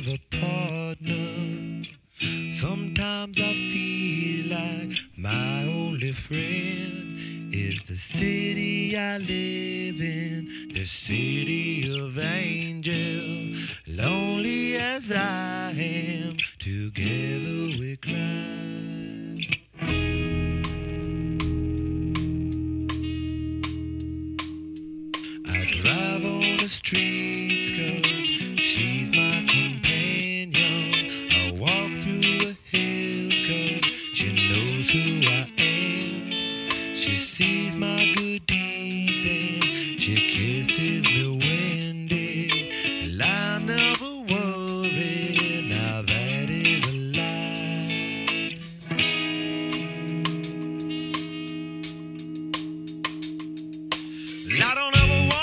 have a partner. Sometimes I feel like my only friend is the city I live in, the city of angels. Lonely as I am, together we cry. Drive on the streets 'cause she's my companion. I walk through the hills 'cause she knows who I am. She sees my good deeds and she kisses me when day. And I never worry, now that is a lie. I don't ever want.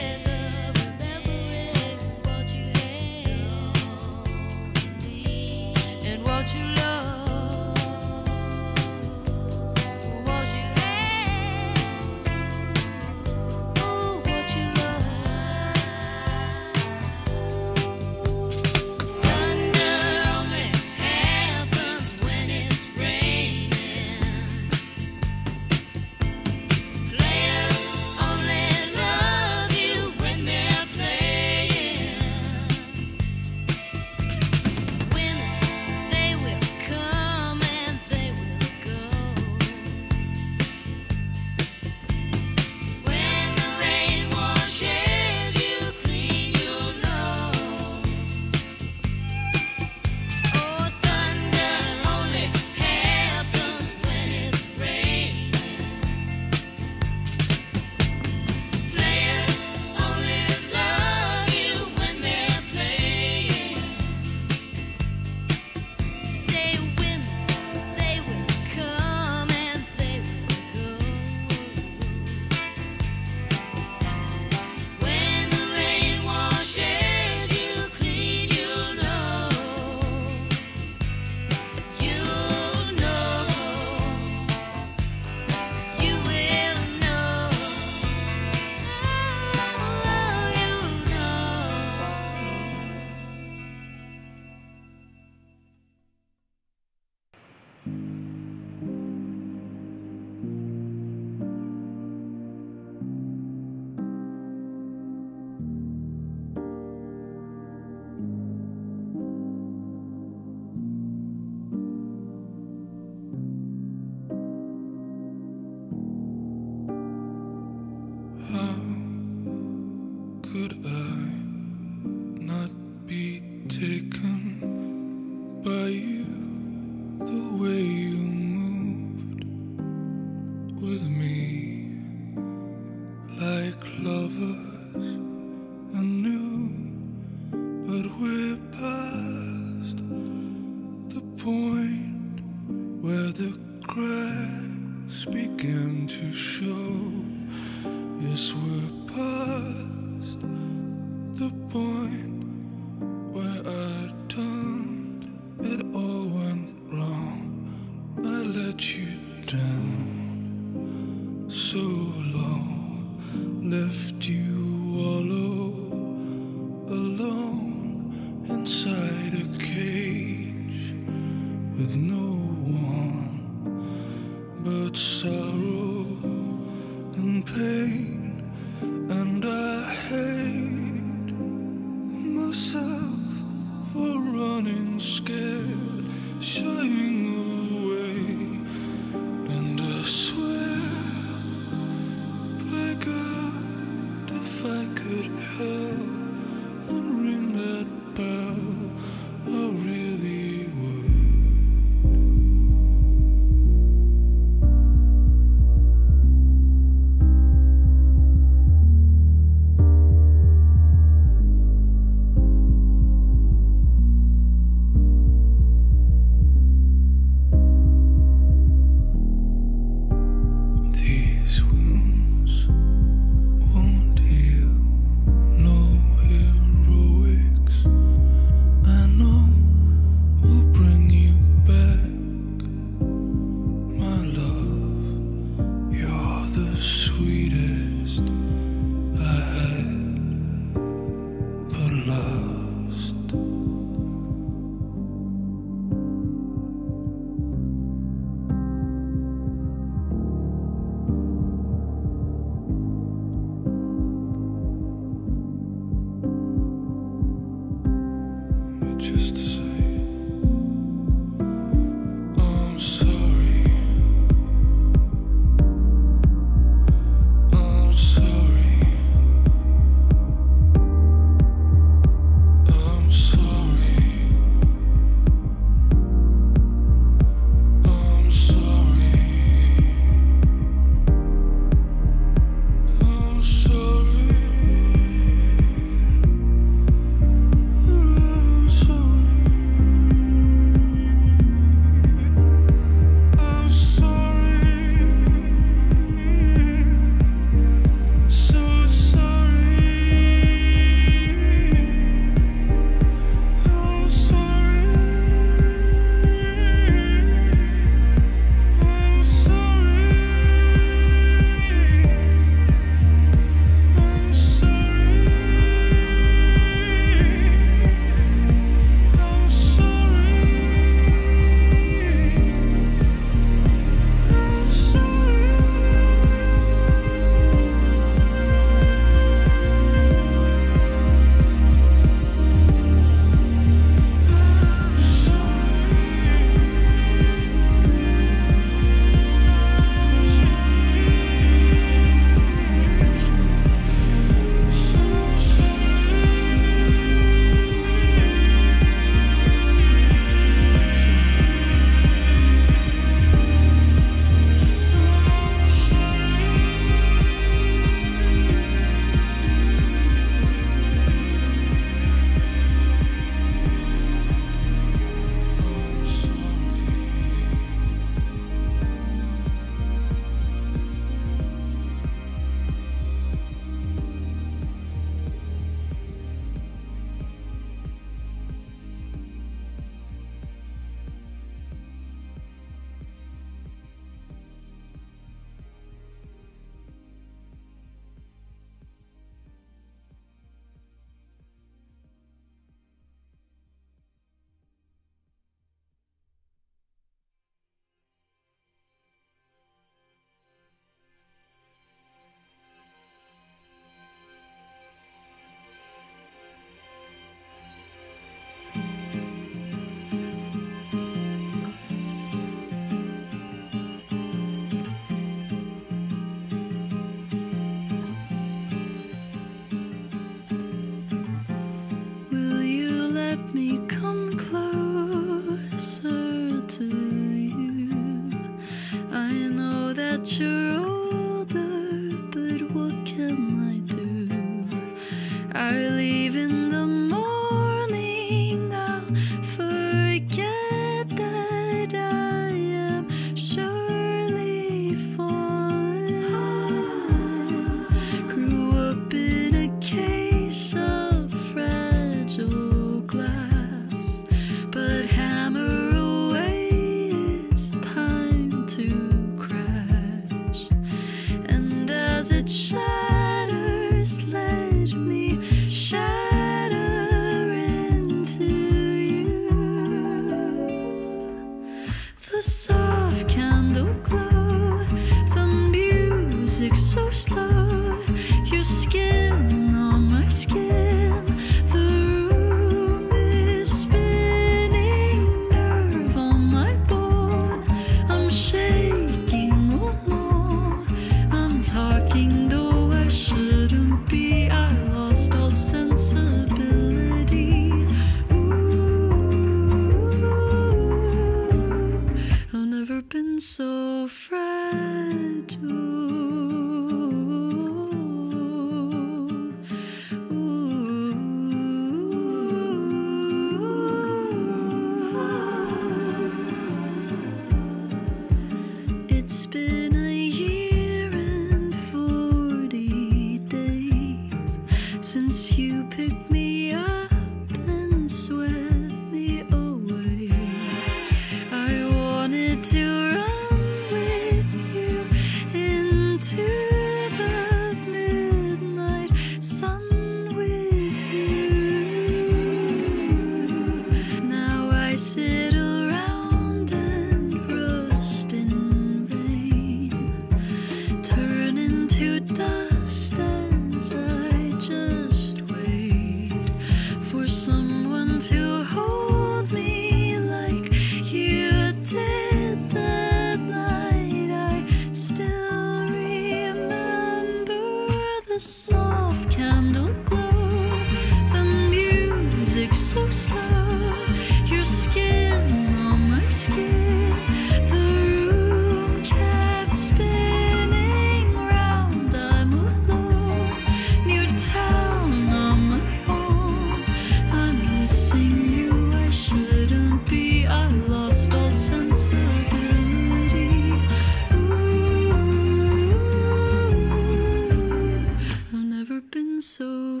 so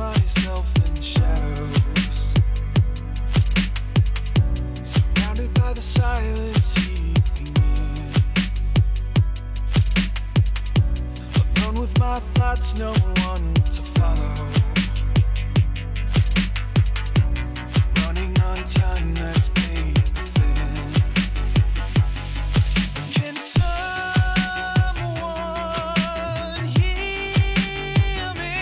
myself in shadows, surrounded by the silence eating in. Alone with my thoughts, no one to follow. Running on time that's paid within. Can someone hear me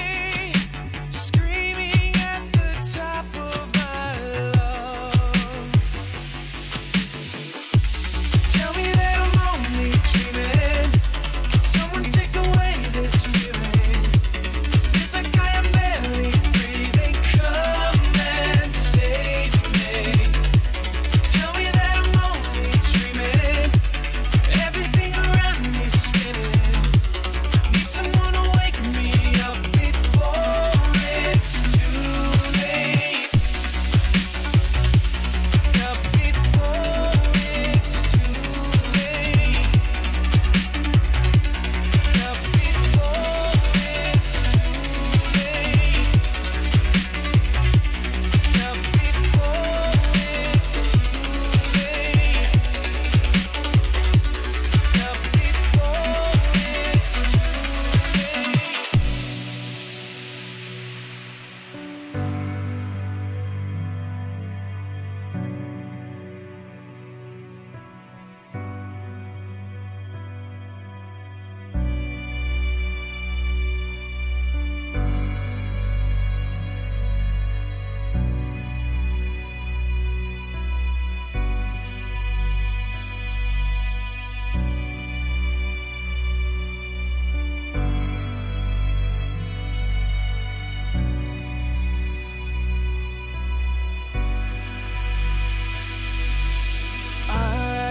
screaming at the top of my lungs? Tell me that I'm only dreaming. Can someone take away this feeling? Feels like I am barely breathing. Come and save me. Tell me that I'm only dreaming. Everything around me spinning. Need someone to wake me up before it's too late. Up before it's too late. Up before it's too late. Up before it's too late. Up before it's too late. I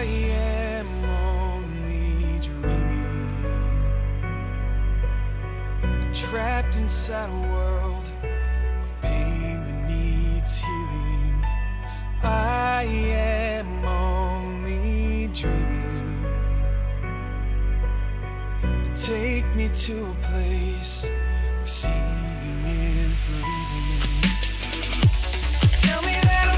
am only dreaming, trapped inside a world of pain that needs healing. I am only dreaming. Take me to a place where seeing is believing. Tell me that I'm